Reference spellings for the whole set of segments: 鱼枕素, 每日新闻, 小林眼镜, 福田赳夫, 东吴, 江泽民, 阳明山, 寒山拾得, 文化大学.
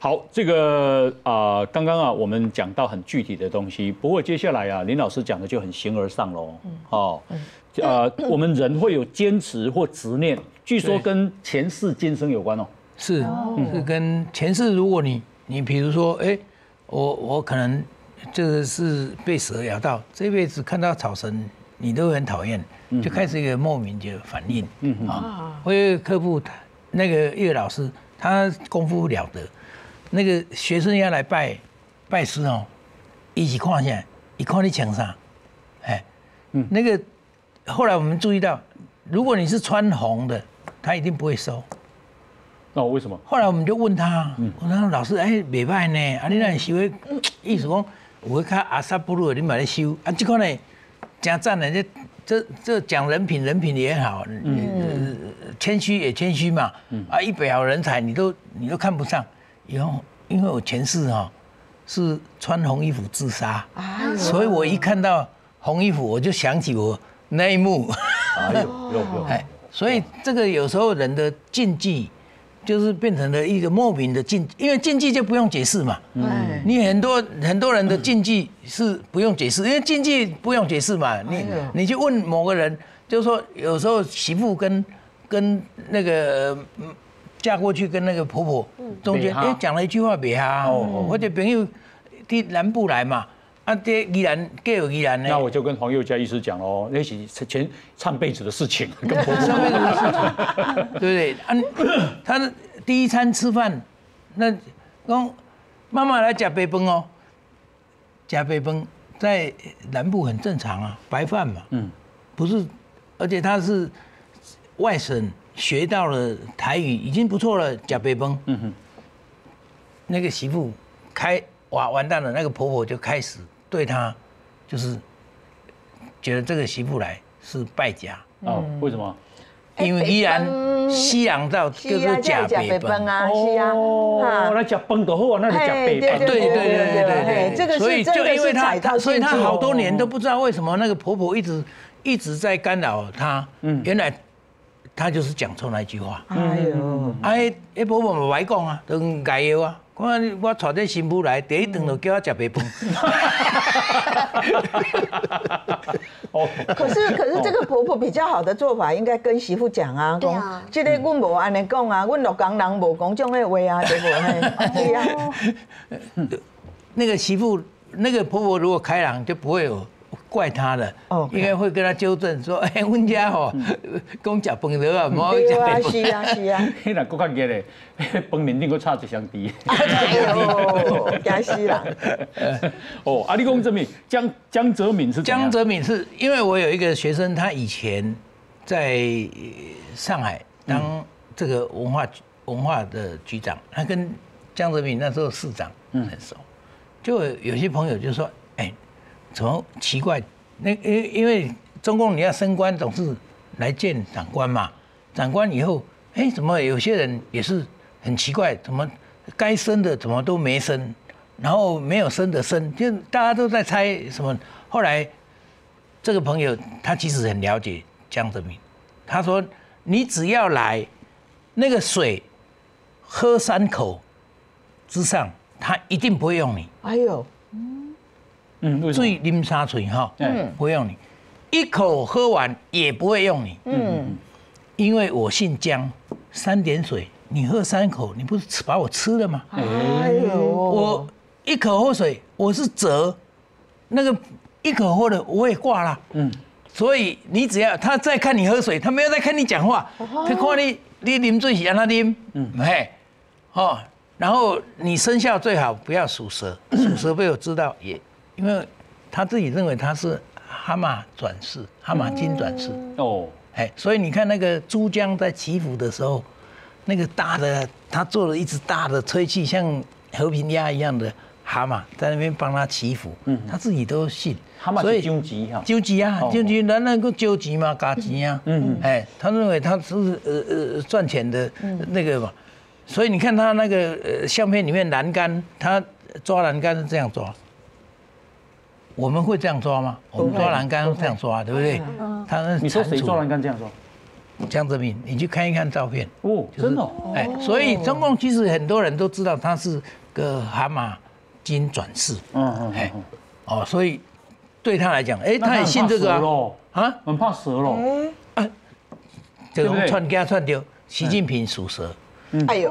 好，这个刚刚啊，我们讲到很具体的东西，不过接下来啊，林老师讲的就很形而上喽。哦，我们人会有坚持或执念，据说跟前世今生有关哦。是，是跟前世，如果你比如说，哎，我可能就是被蛇咬到，这辈子看到草绳你都很讨厌，就开始一个莫名的反应。嗯啊，我有科普那个岳老师，他功夫了得。 那个学生要来拜师哦，一起看一下，一看你穿啥，哎，那个后来我们注意到，如果你是穿红的，他一定不会收。那为什么？后来我们就问他，我说老师，哎，袂歹呢，啊，你那修的，意思讲有较阿萨布鲁的，你买来修，啊，这个呢，真赞的，这讲人品也好，谦虚也谦虚嘛，啊，一表好人才，你都看不上。 因为我前世哈是穿红衣服自杀，所以我一看到红衣服我就想起我那一幕。哎呦，哎，所以这个有时候人的禁忌就是变成了一个莫名的禁，因为禁忌就不用解释嘛。你很多人的禁忌是不用解释，因为禁忌不用解释嘛。你去问某个人，就说有时候媳妇跟那个。 嫁过去跟那个婆婆中间哎讲了一句话别哈，或者朋友去南部来嘛，啊这依然各有依然呢。那我就跟黄宥嘉医师讲喽，那是前上辈子的事情，跟婆婆上辈子的事情，对不对？啊，他第一餐吃饭，那讲妈妈来吃白饭哦，吃白饭在南部很正常啊，白饭嘛，不是，而且他是外省。 学到了台语已经不错了，假白崩。那个媳妇完蛋了，那个婆婆就开始对她，就是觉得这个媳妇来是败家。哦，为什么？因为依然西洋到就是假白崩啊，是啊。哦，那假崩的话，那是假白崩。对，这个所以就因为她，所以她好多年都不知道为什么那个婆婆一直在干扰她。原来。 他就是讲错那一句话。哎呦，哎，一婆婆咪歪讲啊，都解药啊。我娶这新妇来，第一顿就叫我吃白饭。哦，可是这个婆婆比较好的做法，应该跟媳妇讲啊，讲，这个阮无安尼讲啊，阮洛江人无讲种个话啊，对不对？那个媳妇，那个婆婆如果开朗，就不会有。 怪他的，应该会跟他纠正说：“哎，我们家吼，讲食饭得啊，唔好食白饭。”是啊。迄人更较严嘞，饭面顶佫插一双猪。哎呦，惊死人！哦，啊，你讲这面江泽敏是？江泽敏是因为我有一个学生，他以前在上海当这个文化的局长，他跟江泽民那时候市长很熟，就有些朋友就说：“哎。” 怎么奇怪？那因为中共你要升官，总是来见长官嘛。长官以后，哎，怎么有些人也是很奇怪？怎么该升的怎么都没升，然后没有升的升，就大家都在猜什么。后来这个朋友他其实很了解江泽民，他说：“你只要来，那个水喝3口之上，他一定不会用你。”哎呦。 水啉3嘴哈，不用你，1口喝完也不会用你，因为我姓江，3点水，你喝3口，你不是把我吃了吗？哎呦，我1口喝水，我是折，那个1口喝了我也挂了，所以你只要他再看你喝水，他没有再看你讲话，他看你啉水是安那啉，嘿，哦，然后你生肖最好不要属蛇，属蛇被我知道也。 因为他自己认为他是蛤蟆转世，蛤蟆精转世哦，哎，所以你看那个珠江在祈福的时候，那个大的他做了一只大的吹气，像和平鸭一样的蛤蟆在那边帮他祈福，他自己都信。蛤蟆是究极哈，究极啊，究极，人能够究极嘛，嘎极啊，哎，他认为他是赚钱的那个嘛，所以你看他那个相片里面栏杆，他抓栏杆是这样抓。 我们会这样抓吗？我们抓栏杆这样抓，对不对？他你说谁抓栏杆这样抓？江泽民，你去看一看照片哦，真的哎，所以中共其实很多人都知道他是个蛤蟆精转世，哎，哦，所以对他来讲，哎，他也信这个啊，很怕蛇咯，啊，这种串家串丢，习近平属蛇。 哎呦，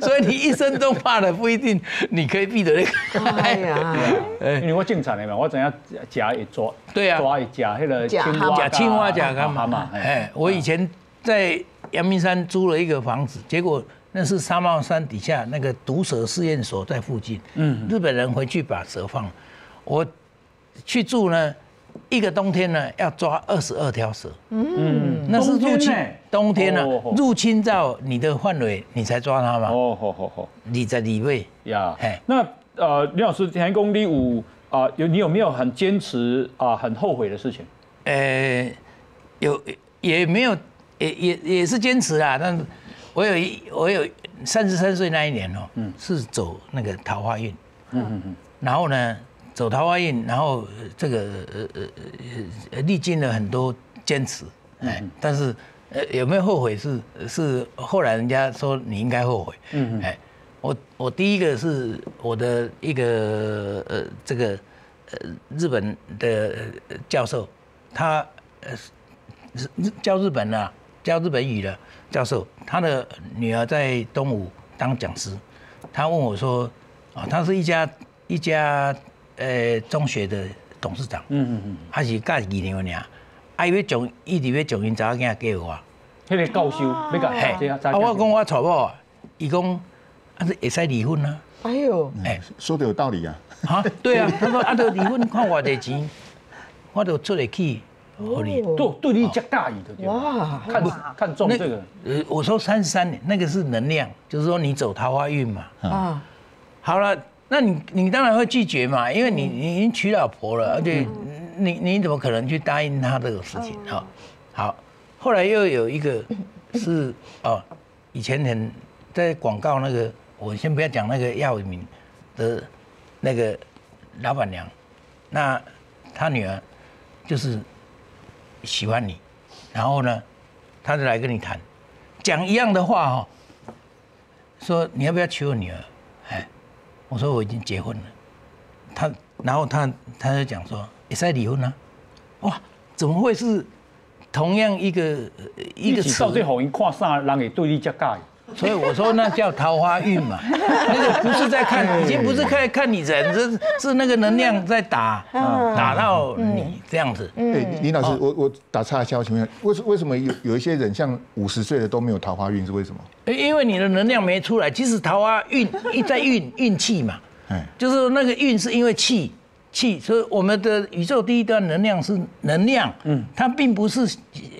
所以你一生都怕的不一定，你可以避得那个。哎呀，因为我正常的嘛，我怎样夹一抓，对啊，抓一夹那个青蛙夹干嘛嘛？哎，我以前在阳明山租了一个房子，结果那是沙帽山底下那个毒蛇试验所在附近。嗯，日本人回去把蛇放，我去住呢。 一个冬天呢，要抓22条蛇。嗯，那是入侵。冬天呢，入侵到你的范围，你才抓它嘛。哦，好好好，你在里面呀。哎，那林老师，田公里五啊，你有没有很坚持啊，很后悔的事情？有也没有，也是坚持啦。但我有33岁那一年哦，嗯，是走那个桃花运。嗯嗯嗯。然后呢？ 走桃花运，然后这个历经了很多坚持，哎，但是有没有后悔是后来人家说你应该后悔，嗯哎，我第一个是我的一个这个日本的教授，他教日本啊，教日本语的教授，他的女儿在东吴当讲师，他问我说啊，他是一家。 中学的董事长，还是教2年，啊，伊要将因查某囝给我，迄个教授，你讲，嘿，啊，我讲我娶某，伊讲，啊，会使离婚啊？哎呦，哎，说的有道理啊，啊，对啊，他说啊，都离婚看我的钱，我都出得起，合理，对你加大意的，哇，看中这个，我说33年，那个是能量，就是说你走桃花运嘛，啊，好了。 那你当然会拒绝嘛，因为你已经娶老婆了，而且你怎么可能去答应他这个事情啊？好，后来又有一个是哦，以前很在广告那个，我先不要讲那个药名的，那个老板娘，那她女儿就是喜欢你，然后呢，她就来跟你谈，讲一样的话哦，说你要不要娶我女儿？哎。 我说我已经结婚了，然后他就讲说，也在离婚啊，哇，怎么会是同样一个词？到最后，你看啥人会对你这介？所以我说那叫桃花运嘛，那个不是在看，已经不是看你人，是那个能量在打到你这样子。对，林老师，我打岔一下，我请问，为什么有一些人像50岁的都没有桃花运，是为什么？ 因为你的能量没出来，其实桃花运在运气嘛，就是那个运是因为气，所以我们的宇宙第一段能量是能量，它并不是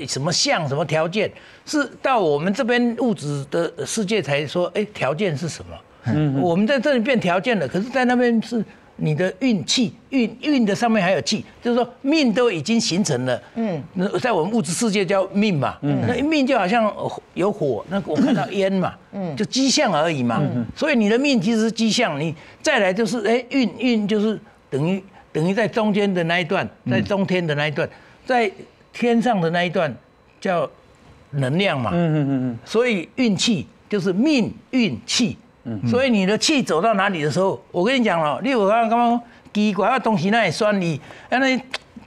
什么像什么条件，是到我们这边物质的世界才说，哎，条件是什么？我们在这里变条件了，可是，在那边是你的运气，运的上面还有气，就是说命都已经形成了，在我们物质世界叫命嘛，那命就好像。 有火，那我看到烟嘛，就迹象而已嘛。所以你的命其实是迹象，你再来就是哎运就是等于在中间的那一段，在中天的那一段，在天上的那一段叫能量嘛。所以运气就是命运气。所以你的气走到哪里的时候，我跟你讲了，例如刚刚奇怪的东西那也算你，那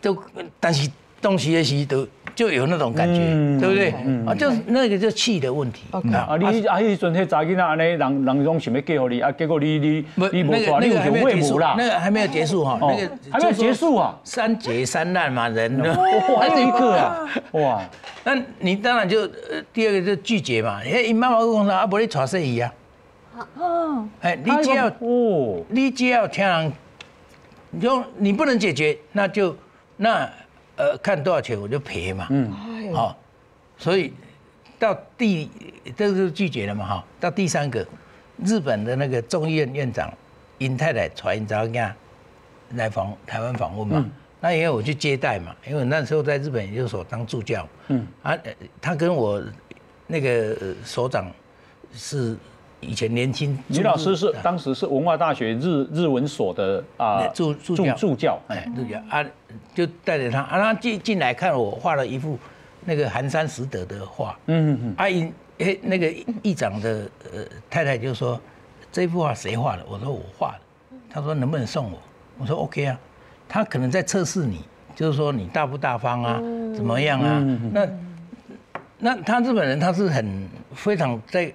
都但是东西也是都。 就有那种感觉，对不对？啊，就是那个就气的问题。啊，你啊，迄阵迄查囡仔安尼，人拢想要嫁给你，啊，结果你无娶，你有未母啦？那个还没有结束哈，那个还没有结束啊！3劫3难嘛，人还有一个啊，哇！那你当然就第二个就拒绝嘛，因为妈妈讲啥，啊，无你娶谁伊啊？哦，哎，你只要听人，你不能解决，那就那。 看多少钱我就赔嘛，好，所以到这个就拒绝了嘛，哈，到第三个，日本的那个众议院院长尹太太传一张家来台湾访问嘛，那因为我去接待嘛，因为那时候在日本研究所当助教，啊，他跟我那个所长是。 以前年轻，李老师是当时是文化大学日文所的啊助教，哎，助教啊，就带着他啊，他进来看我画了一幅那个寒山拾得的画，阿英那个议长的太太就说这幅画谁画的？我说我画的。他说能不能送我？我说 OK 啊。他可能在测试你，就是说你大不大方啊，怎么样啊？那他日本人他是很非常在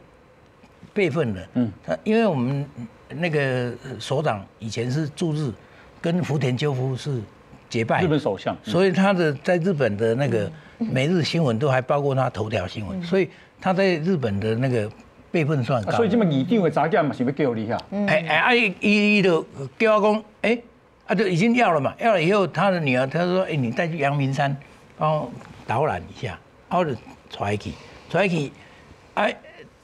辈分的，他因为我们那个首长以前是驻日，跟福田赳夫是结拜，日本首相，所以他的在日本的那个每日新闻都还包括他头条新闻，所以他在日本的那个。辈分算高，所以这么议定的查价嘛，是要叫你下。伊就叫我讲，就已经要了嘛，要了以后，他的女儿他说，你带去阳明山帮我导览一下，我就带去，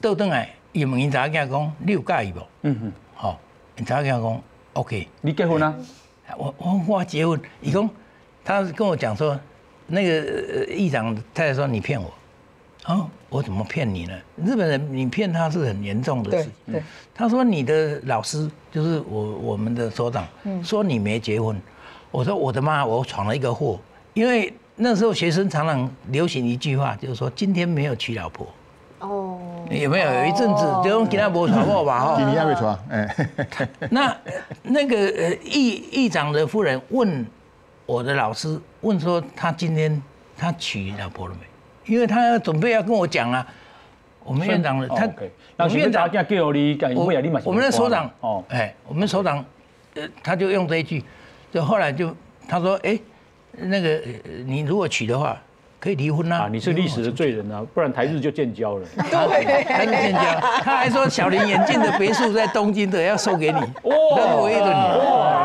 倒转来，伊问伊查价讲，你有介意无？好，伊查价讲 ，OK。你结婚啊？我结婚，伊讲，他跟我讲说，那个议长太太说你骗我。哦，我怎么骗你呢？日本人你骗他是很严重的事情。对，他说你的老师就是我们的首长，说你没结婚。我说我的妈，我闯了一个祸。因为那时候学生常常流行一句话，就是说今天没有娶老婆。哦，有没有？有一阵子就用今天没娶老婆吧？哈，今天没娶。那个议长的夫人问我的老师，问说他今天他娶老婆了没？因为他准备要跟我讲啊，我们院长的他，我们院长叫你，我们的首长哦，我们首长，他就用这一句，就后来就他说，那个你如果娶的话，可以离婚啊，你是历史的罪人啊，不然台日就建交了，对，台日建交，他还说小林眼镜的别墅在东京的要送给你，那我也准。